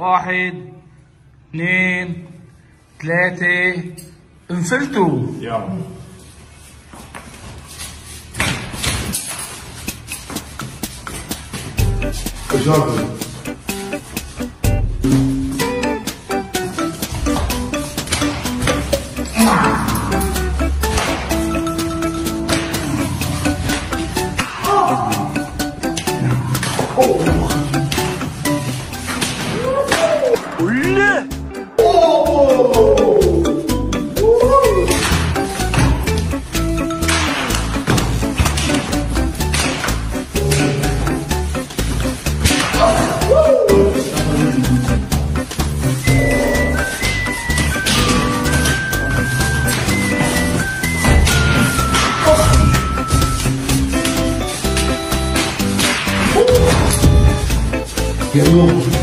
واحد اثنين ثلاثة انفلتوا. يلا جربوا. Qué